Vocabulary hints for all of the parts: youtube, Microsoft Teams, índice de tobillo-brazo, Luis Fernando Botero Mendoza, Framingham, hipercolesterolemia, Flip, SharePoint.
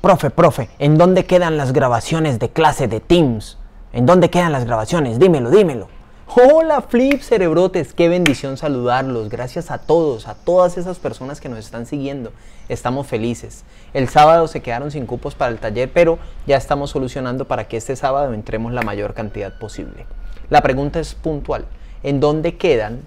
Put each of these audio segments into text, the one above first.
Profe, ¿en dónde quedan las grabaciones de clase de Teams? ¿En dónde quedan las grabaciones? Dímelo. Hola Flip cerebrotes, qué bendición saludarlos. Gracias a todos, a todas esas personas que nos están siguiendo. Estamos felices. El sábado se quedaron sin cupos para el taller, pero ya estamos solucionando para que este sábado entremos la mayor cantidad posible. La pregunta es puntual. ¿En dónde quedan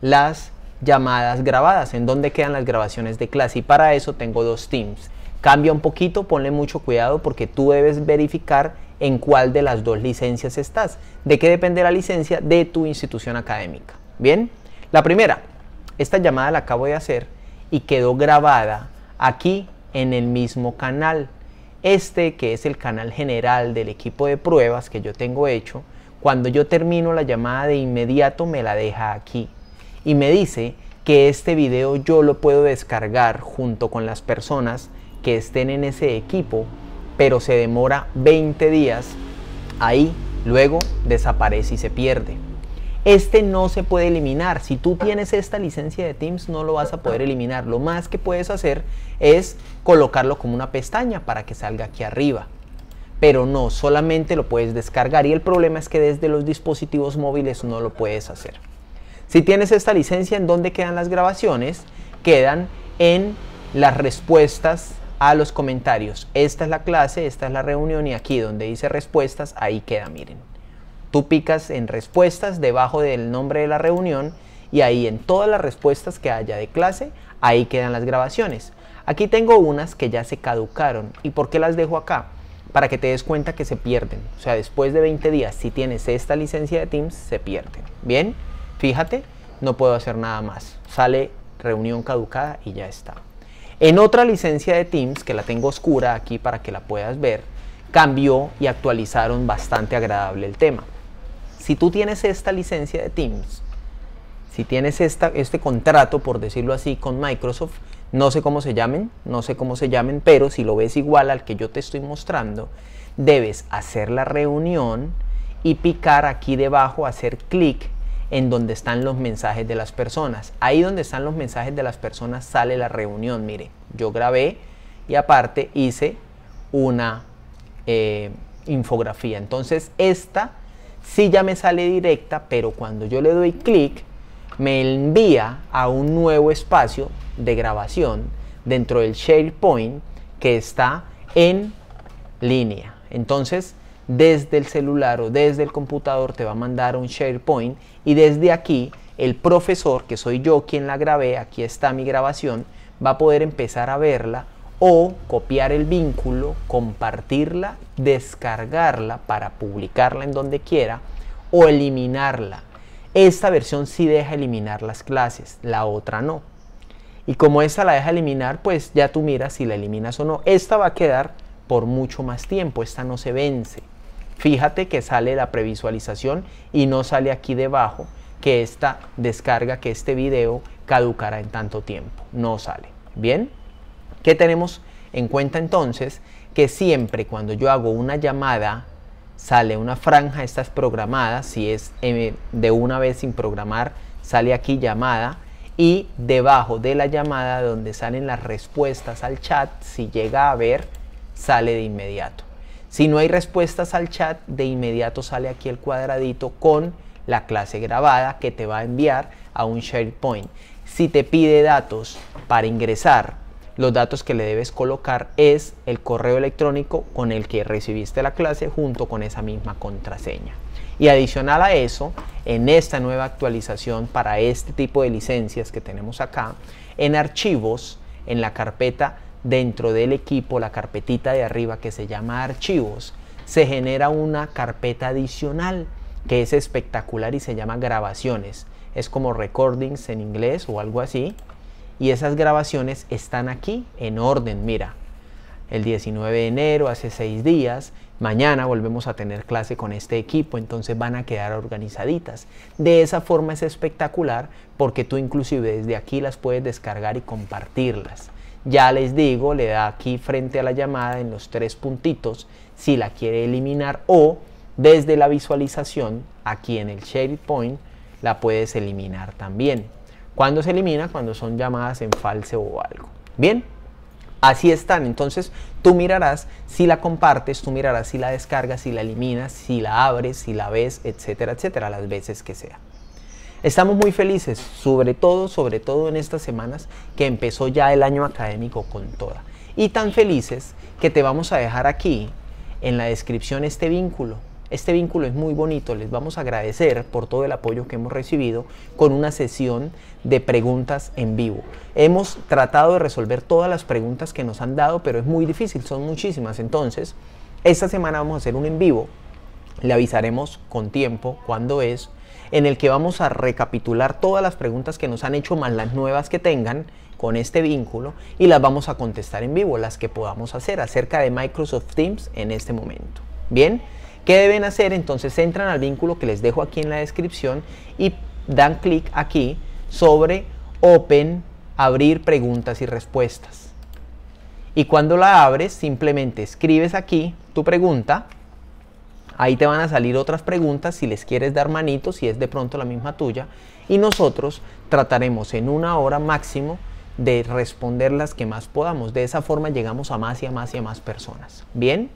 las llamadas grabadas? ¿En dónde quedan las grabaciones de clase? Y para eso tengo dos Teams. Cambia un poquito, ponle mucho cuidado porque tú debes verificar en cuál de las dos licencias estás. ¿De qué depende la licencia? De tu institución académica. Bien, la primera, esta llamada la acabo de hacer y quedó grabada aquí en el mismo canal. Este que es el canal general del equipo de pruebas que yo tengo hecho, cuando yo termino la llamada de inmediato me la deja aquí y me dice que este video yo lo puedo descargar junto con las personas que estén en ese equipo, pero se demora 20 días ahí, luego desaparece y se pierde. Este no se puede eliminar. Si tú tienes esta licencia de Teams no lo vas a poder eliminar. Lo más que puedes hacer es colocarlo como una pestaña para que salga aquí arriba, pero no, solamente lo puedes descargar y el problema es que desde los dispositivos móviles no lo puedes hacer. Si tienes esta licencia, ¿en dónde quedan las grabaciones? Quedan en las respuestas a los comentarios. Esta es la clase, esta es la reunión y aquí donde dice respuestas, ahí queda, miren. Tú picas en respuestas debajo del nombre de la reunión y ahí en todas las respuestas que haya de clase, ahí quedan las grabaciones. Aquí tengo unas que ya se caducaron. ¿Y por qué las dejo acá? Para que te des cuenta que se pierden. O sea, después de 20 días, si tienes esta licencia de Teams, se pierden. Bien, fíjate, no puedo hacer nada más. Sale reunión caducada y ya está. En otra licencia de Teams, que la tengo oscura aquí para que la puedas ver, cambió y actualizaron bastante agradable el tema. Si tú tienes esta licencia de Teams, si tienes este contrato, por decirlo así, con Microsoft, no sé cómo se llamen, pero si lo ves igual al que yo te estoy mostrando, debes hacer la reunión y picar aquí debajo, hacer clic en donde están los mensajes de las personas. Ahí donde están los mensajes de las personas sale la reunión. Mire, yo grabé y aparte hice una infografía. Entonces esta sí ya me sale directa, pero cuando yo le doy clic me envía a un nuevo espacio de grabación dentro del SharePoint que está en línea. Entonces desde el celular o desde el computador te va a mandar un SharePoint y desde aquí el profesor, que soy yo quien la grabé, aquí está mi grabación, va a poder empezar a verla o copiar el vínculo, compartirla, descargarla para publicarla en donde quiera o eliminarla. Esta versión sí deja eliminar las clases, la otra no. Y como esta la deja eliminar, pues ya tú miras si la eliminas o no. Esta va a quedar por mucho más tiempo, esta no se vence. Fíjate que sale la previsualización y no sale aquí debajo que esta descarga, que este video caducará en tanto tiempo. No sale. ¿Bien? ¿Qué tenemos en cuenta entonces? Que siempre cuando yo hago una llamada sale una franja, esta es programada, si es de una vez sin programar sale aquí llamada y debajo de la llamada donde salen las respuestas al chat, si llega a ver, sale de inmediato. Si no hay respuestas al chat, de inmediato sale aquí el cuadradito con la clase grabada que te va a enviar a un SharePoint. Si te pide datos para ingresar, los datos que le debes colocar es el correo electrónico con el que recibiste la clase junto con esa misma contraseña. Y adicional a eso, en esta nueva actualización para este tipo de licencias que tenemos acá, en archivos, en la carpeta dentro del equipo, la carpetita de arriba que se llama archivos, se genera una carpeta adicional que es espectacular y se llama grabaciones. Es como recordings en inglés o algo así. Y esas grabaciones están aquí en orden. Mira, el 19 de enero, hace 6 días, mañana volvemos a tener clase con este equipo, entonces van a quedar organizaditas. De esa forma es espectacular porque tú inclusive desde aquí las puedes descargar y compartirlas. Ya les digo, le da aquí frente a la llamada en los 3 puntitos si la quiere eliminar o desde la visualización aquí en el SharePoint la puedes eliminar también. ¿Cuándo se elimina? Cuando son llamadas en falso o algo. Bien, así están. Entonces tú mirarás si la compartes, tú mirarás si la descargas, si la eliminas, si la abres, si la ves, etcétera, etcétera, las veces que sea. Estamos muy felices, sobre todo en estas semanas que empezó ya el año académico con toda. Y tan felices que te vamos a dejar aquí en la descripción este vínculo. Este vínculo es muy bonito, les vamos a agradecer por todo el apoyo que hemos recibido con una sesión de preguntas en vivo. Hemos tratado de resolver todas las preguntas que nos han dado, pero es muy difícil, son muchísimas. Entonces, esta semana vamos a hacer un en vivo, le avisaremos con tiempo cuándo es, en el que vamos a recapitular todas las preguntas que nos han hecho, más las nuevas que tengan con este vínculo, y las vamos a contestar en vivo, las que podamos hacer acerca de Microsoft Teams en este momento. Bien. ¿Qué deben hacer? Entonces entran al vínculo que les dejo aquí en la descripción y dan clic aquí sobre Open, abrir preguntas y respuestas. Y cuando la abres, simplemente escribes aquí tu pregunta. Ahí te van a salir otras preguntas si les quieres dar manito, si es de pronto la misma tuya. Y nosotros trataremos en una hora máximo de responder las que más podamos. De esa forma llegamos a más y a más y a más personas. ¿Bien?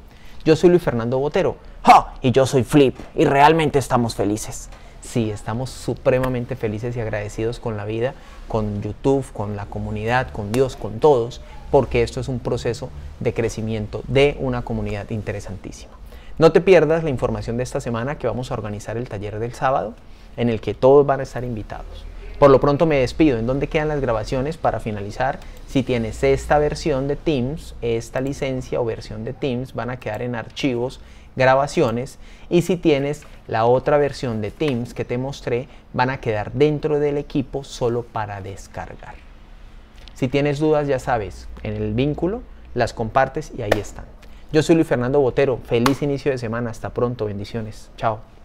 Yo soy Luis Fernando Botero. ¡Ja! Y yo soy Flip. Y realmente estamos felices. Sí, estamos supremamente felices y agradecidos con la vida, con YouTube, con la comunidad, con Dios, con todos, porque esto es un proceso de crecimiento de una comunidad interesantísima. No te pierdas la información de esta semana, que vamos a organizar el taller del sábado, en el que todos van a estar invitados. Por lo pronto me despido. ¿En dónde quedan las grabaciones? Para finalizar, si tienes esta versión de Teams, esta licencia o versión de Teams, van a quedar en archivos, grabaciones. Y si tienes la otra versión de Teams que te mostré, van a quedar dentro del equipo solo para descargar. Si tienes dudas, ya sabes, en el vínculo las compartes y ahí están. Yo soy Luis Fernando Botero. Feliz inicio de semana. Hasta pronto. Bendiciones. Chao.